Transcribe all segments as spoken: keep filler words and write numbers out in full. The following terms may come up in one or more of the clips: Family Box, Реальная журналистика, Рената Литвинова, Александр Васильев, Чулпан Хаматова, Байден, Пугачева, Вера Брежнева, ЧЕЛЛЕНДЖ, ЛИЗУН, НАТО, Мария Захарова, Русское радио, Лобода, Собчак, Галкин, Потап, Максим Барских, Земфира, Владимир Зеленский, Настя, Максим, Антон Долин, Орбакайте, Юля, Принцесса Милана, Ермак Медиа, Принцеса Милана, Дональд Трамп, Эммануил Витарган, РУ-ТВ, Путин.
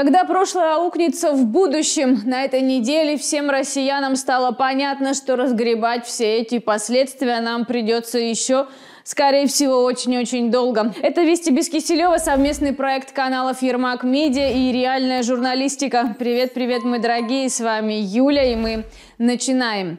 Когда прошлое аукнется в будущем, на этой неделе всем россиянам стало понятно, что разгребать все эти последствия нам придется еще, скорее всего, очень-очень долго. Это «Вести без Киселева», совместный проект каналов «Ермак Медиа» и «Реальная журналистика». Привет-привет, мои дорогие, с вами Юля, и мы начинаем.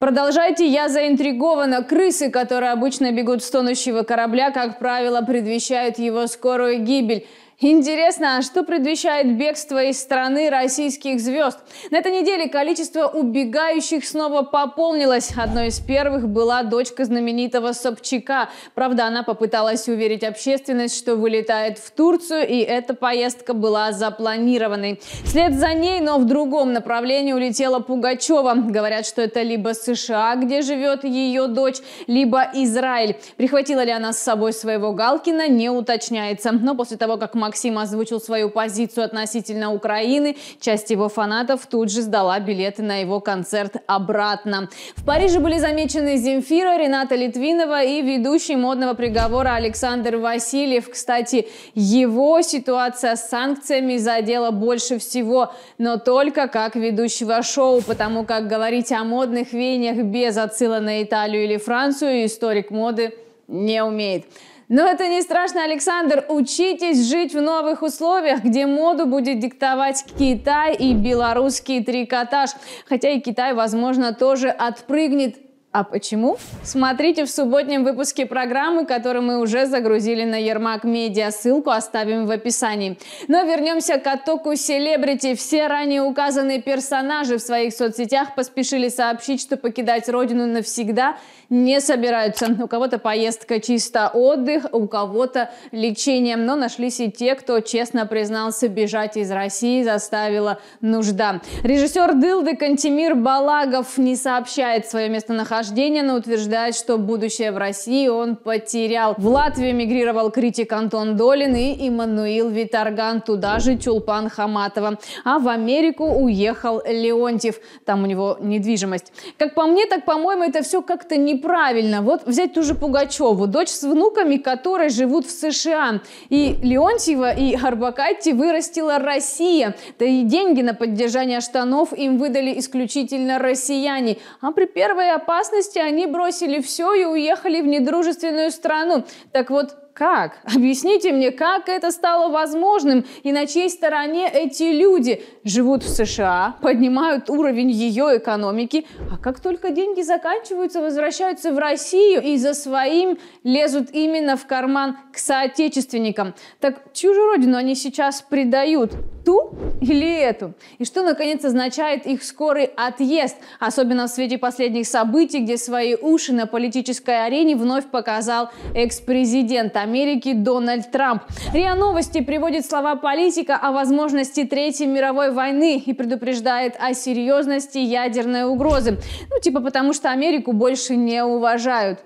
Продолжайте, я заинтригована. Крысы, которые обычно бегут с тонущего корабля, как правило, предвещают его скорую гибель. Интересно, а что предвещает бегство из страны российских звезд? На этой неделе количество убегающих снова пополнилось. Одной из первых была дочка знаменитого Собчака. Правда, она попыталась уверить общественность, что вылетает в Турцию, и эта поездка была запланированной. Вслед за ней, но в другом направлении, улетела Пугачева. Говорят, что это либо США, где живет ее дочь, либо Израиль. Прихватила ли она с собой своего Галкина, не уточняется. Но после того, как Максим Максим озвучил свою позицию относительно Украины, часть его фанатов тут же сдала билеты на его концерт обратно. В Париже были замечены Земфира, Рената Литвинова и ведущий модного приговора Александр Васильев. Кстати, его ситуация с санкциями задела больше всего, но только как ведущего шоу, потому как говорить о модных веяниях без отсыла на Италию или Францию историк моды не умеет. Но это не страшно, Александр. Учитесь жить в новых условиях, где моду будет диктовать Китай и белорусский трикотаж. Хотя и Китай, возможно, тоже отпрыгнет. А почему? Смотрите в субботнем выпуске программы, который мы уже загрузили на Ермак Медиа. Ссылку оставим в описании. Но вернемся к оттоку селебрити. Все ранее указанные персонажи в своих соцсетях поспешили сообщить, что покидать родину навсегда не собираются. У кого-то поездка чисто отдых, у кого-то лечение. Но нашлись и те, кто честно признался, бежать из России заставила нужда. Режиссер «Дылды» Кантемир Балагов не сообщает свое местонахождение, но утверждает, что будущее в России он потерял. В Латвию мигрировал критик Антон Долин и Эммануил Витарган, туда же Чулпан Хаматова. А в Америку уехал Леонтьев, там у него недвижимость. Как по мне, так, по-моему, это все как-то неправильно. Вот взять ту же Пугачеву, дочь с внуками, которые живут в США. И Леонтьева, и Орбакайте вырастила Россия. Да и деньги на поддержание штанов им выдали исключительно россияне. А при первой опасности они бросили все и уехали в недружественную страну. Так вот, как? Объясните мне, как это стало возможным и на чьей стороне эти люди? Живут в США, поднимают уровень ее экономики, а как только деньги заканчиваются, возвращаются в Россию и за своим лезут именно в карман к соотечественникам. Так чью же родину они сейчас предают? Ту или эту? И что, наконец, означает их скорый отъезд? Особенно в свете последних событий, где свои уши на политической арене вновь показал экс-президент Америки Дональд Трамп. РИА Новости приводит слова политика о возможности Третьей мировой войны и предупреждает о серьезности ядерной угрозы. Ну, типа потому, что Америку больше не уважают.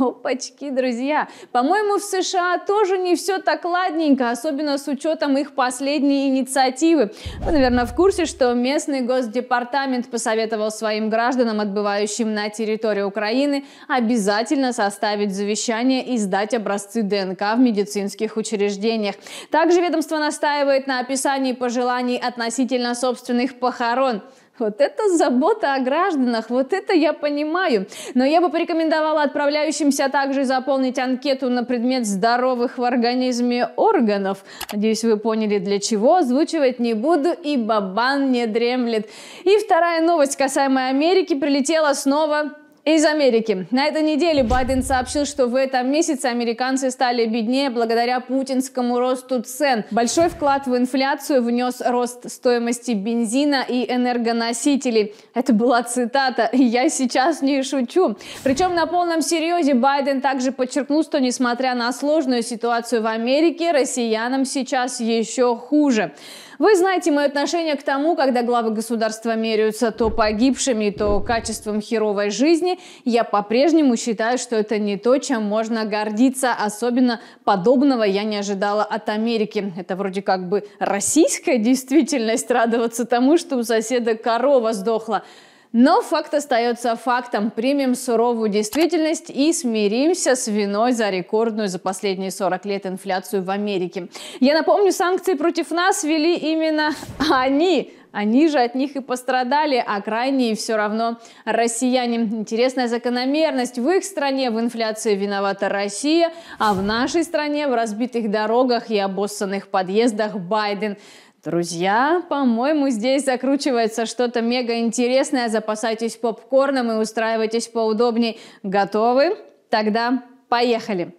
Опачки, друзья! По-моему, в США тоже не все так ладненько, особенно с учетом их последней инициативы. Вы, наверное, в курсе, что местный госдепартамент посоветовал своим гражданам, отбывающим на территории Украины, обязательно составить завещание и сдать образцы ДНК в медицинских учреждениях. Также ведомство настаивает на описании пожеланий относительно собственных похорон. Вот это забота о гражданах, вот это я понимаю. Но я бы порекомендовала отправляющимся также заполнить анкету на предмет здоровых в организме органов. Надеюсь, вы поняли, для чего. Озвучивать не буду, и бабан не дремлет. И вторая новость, касаемая Америки, прилетела снова из Америки. На этой неделе Байден сообщил, что в этом месяце американцы стали беднее благодаря путинскому росту цен. Большой вклад в инфляцию внес рост стоимости бензина и энергоносителей. Это была цитата, я сейчас не шучу. Причем на полном серьезе Байден также подчеркнул, что несмотря на сложную ситуацию в Америке, россиянам сейчас еще хуже. Вы знаете мое отношение к тому, когда главы государства меряются то погибшими, то качеством херовой жизни. Я по-прежнему считаю, что это не то, чем можно гордиться. Особенно подобного я не ожидала от Америки. Это вроде как бы российская действительность — радоваться тому, что у соседа корова сдохла. Но факт остается фактом. Примем суровую действительность и смиримся с виной за рекордную за последние сорок лет инфляцию в Америке. Я напомню, санкции против нас ввели именно они. Они же от них и пострадали, а крайние все равно россияне. Интересная закономерность. В их стране в инфляции виновата Россия, а в нашей стране в разбитых дорогах и обоссанных подъездах Байден. Друзья, по-моему, здесь закручивается что-то мега интересное. Запасайтесь попкорном и устраивайтесь поудобней. Готовы? Тогда поехали!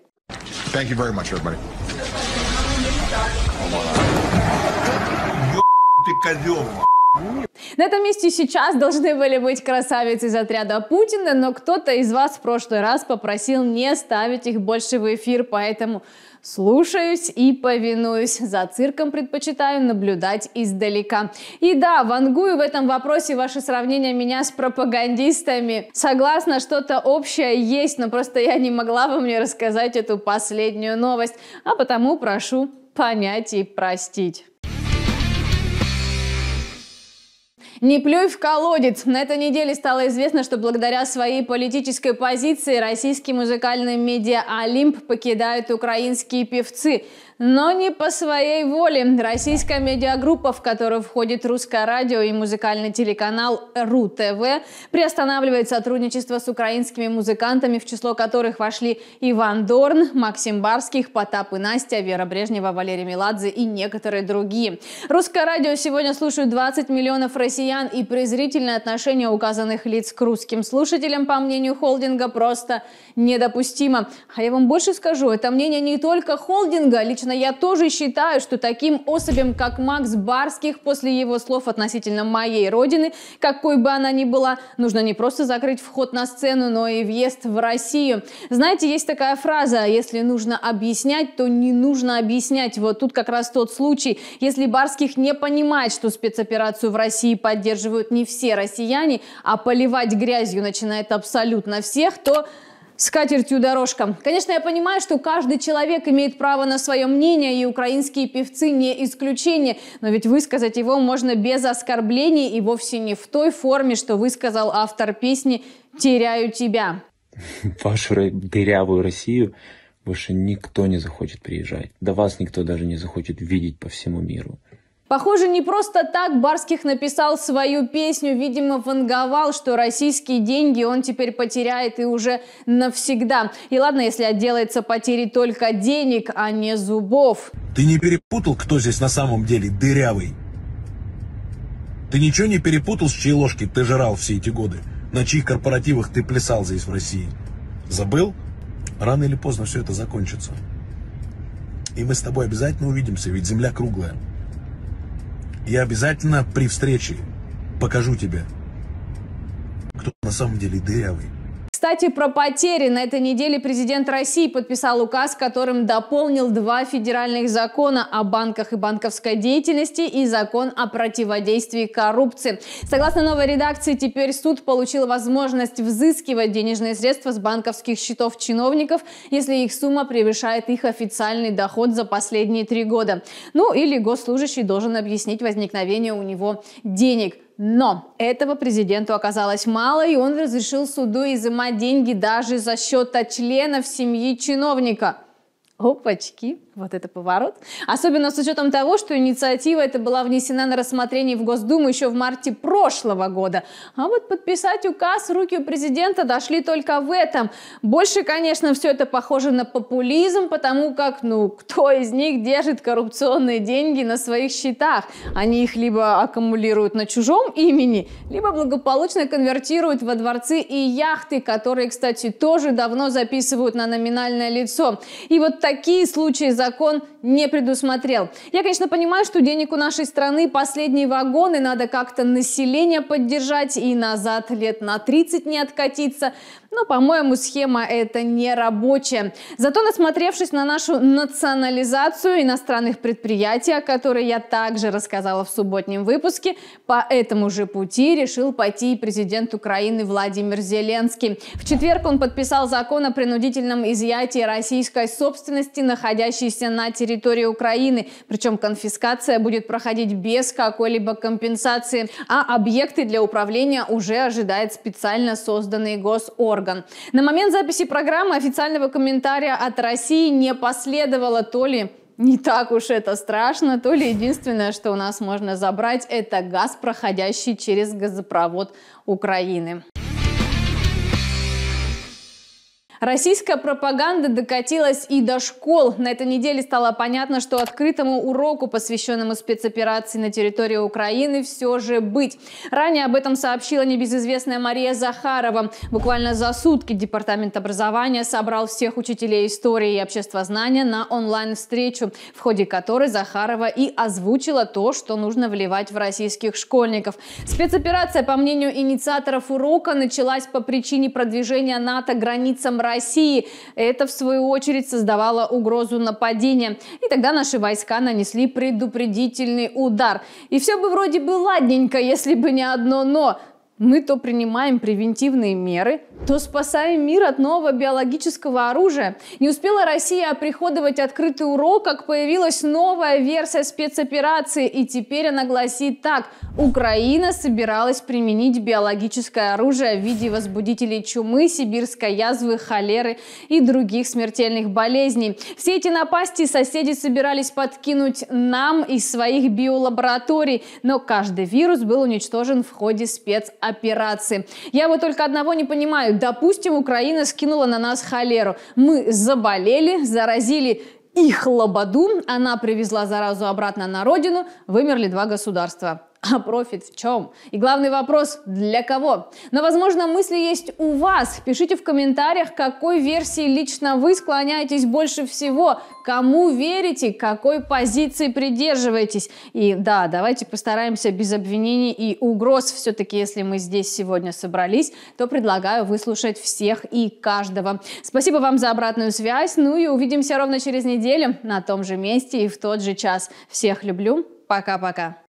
Thank you very much, everybody. Ты козел. На этом месте сейчас должны были быть красавицы из отряда Путина, но кто-то из вас в прошлый раз попросил не ставить их больше в эфир, поэтому слушаюсь и повинуюсь. За цирком предпочитаю наблюдать издалека. И да, вангую в этом вопросе ваше сравнение меня с пропагандистами. Согласна, что-то общее есть, но просто я не могла вам не рассказать эту последнюю новость, а потому прошу понять и простить. Не плюй в колодец. На этой неделе стало известно, что благодаря своей политической позиции российский музыкальный медиа «Олимп» покидают украинские певцы. Но не по своей воле. Российская медиагруппа, в которую входит Русское радио и музыкальный телеканал РУ-ТВ, приостанавливает сотрудничество с украинскими музыкантами, в число которых вошли Иван Дорн, Максим Барских, Потап и Настя, Вера Брежнева, Валерий Миладзе и некоторые другие. Русское радио сегодня слушают двадцать миллионов россиян, и презрительное отношение указанных лиц к русским слушателям, по мнению холдинга, просто недопустимо. А я вам больше скажу, это мнение не только холдинга. Лично я тоже считаю, что таким особям, как Макс Барских, после его слов относительно моей родины, какой бы она ни была, нужно не просто закрыть вход на сцену, но и въезд в Россию. Знаете, есть такая фраза: если нужно объяснять, то не нужно объяснять. Вот тут как раз тот случай. Если Барских не понимает, что спецоперацию в России поддерживают не все россияне, а поливать грязью начинает абсолютно всех, то... с катертью дорожка. Конечно, я понимаю, что каждый человек имеет право на свое мнение, и украинские певцы не исключение, но ведь высказать его можно без оскорблений и вовсе не в той форме, что высказал автор песни «Теряю тебя». Вашу дырявую Россию больше никто не захочет приезжать. До вас никто даже не захочет видеть по всему миру. Похоже, не просто так Барских написал свою песню, видимо, ванговал, что российские деньги он теперь потеряет и уже навсегда. И ладно, если отделается потерей только денег, а не зубов. Ты не перепутал, кто здесь на самом деле дырявый? Ты ничего не перепутал, с чьей ложки ты жрал все эти годы? На чьих корпоративах ты плясал здесь в России? Забыл? Рано или поздно все это закончится. И мы с тобой обязательно увидимся, ведь земля круглая. Я обязательно при встрече покажу тебе, кто на самом деле дырявый. Кстати, про потери. На этой неделе президент России подписал указ, которым дополнил два федеральных закона о банках и банковской деятельности и закон о противодействии коррупции. Согласно новой редакции, теперь суд получил возможность взыскивать денежные средства с банковских счетов чиновников, если их сумма превышает их официальный доход за последние три года. Ну или госслужащий должен объяснить возникновение у него денег. Но этого президенту оказалось мало, и он разрешил суду изымать деньги даже за счет членов семьи чиновника. Опачки, вот это поворот. Особенно с учетом того, что инициатива эта была внесена на рассмотрение в Госдуму еще в марте прошлого года. А вот подписать указ руки у президента дошли только в этом. Больше, конечно, все это похоже на популизм, потому как, ну, кто из них держит коррупционные деньги на своих счетах? Они их либо аккумулируют на чужом имени, либо благополучно конвертируют во дворцы и яхты, которые, кстати, тоже давно записывают на номинальное лицо. И вот такие случаи закон не предусмотрел. Я, конечно, понимаю, что денег у нашей страны последние вагоны, надо как-то население поддержать и назад лет на тридцать не откатиться. Но, по-моему, схема эта не рабочая. Зато, насмотревшись на нашу национализацию иностранных предприятий, о которой я также рассказала в субботнем выпуске, по этому же пути решил пойти и президент Украины Владимир Зеленский. В четверг он подписал закон о принудительном изъятии российской собственности, находящейся на территории Украины. Причем конфискация будет проходить без какой-либо компенсации, а объекты для управления уже ожидает специально созданный госорган. На момент записи программы официального комментария от России не последовало, то ли не так уж это страшно, то ли единственное, что у нас можно забрать, это газ, проходящий через газопровод Украины. Российская пропаганда докатилась и до школ. На этой неделе стало понятно, что открытому уроку, посвященному спецоперации на территории Украины, все же быть. Ранее об этом сообщила небезызвестная Мария Захарова. Буквально за сутки Департамент образования собрал всех учителей истории и обществознания на онлайн-встречу, в ходе которой Захарова и озвучила то, что нужно вливать в российских школьников. Спецоперация, по мнению инициаторов урока, началась по причине продвижения НАТО границам России. России. Это, в свою очередь, создавало угрозу нападения. И тогда наши войска нанесли предупредительный удар. И все бы вроде бы ладненько, если бы не одно «но». Мы то принимаем превентивные меры, то спасаем мир от нового биологического оружия. Не успела Россия оприходовать открытый урок, как появилась новая версия спецоперации, и теперь она гласит так. Украина собиралась применить биологическое оружие в виде возбудителей чумы, сибирской язвы, холеры и других смертельных болезней. Все эти напасти соседи собирались подкинуть нам из своих биолабораторий, но каждый вирус был уничтожен в ходе спецоперации. операции. Я вот только одного не понимаю. Допустим, Украина скинула на нас холеру. Мы заболели, заразили их Лободу, она привезла заразу обратно на родину, вымерли два государства. А профит в чем? И главный вопрос – для кого? Но, возможно, мысли есть у вас. Пишите в комментариях, какой версии лично вы склоняетесь больше всего, кому верите, какой позиции придерживаетесь. И да, давайте постараемся без обвинений и угроз. Все-таки, если мы здесь сегодня собрались, то предлагаю выслушать всех и каждого. Спасибо вам за обратную связь. Ну и увидимся ровно через неделю на том же месте и в тот же час. Всех люблю. Пока-пока.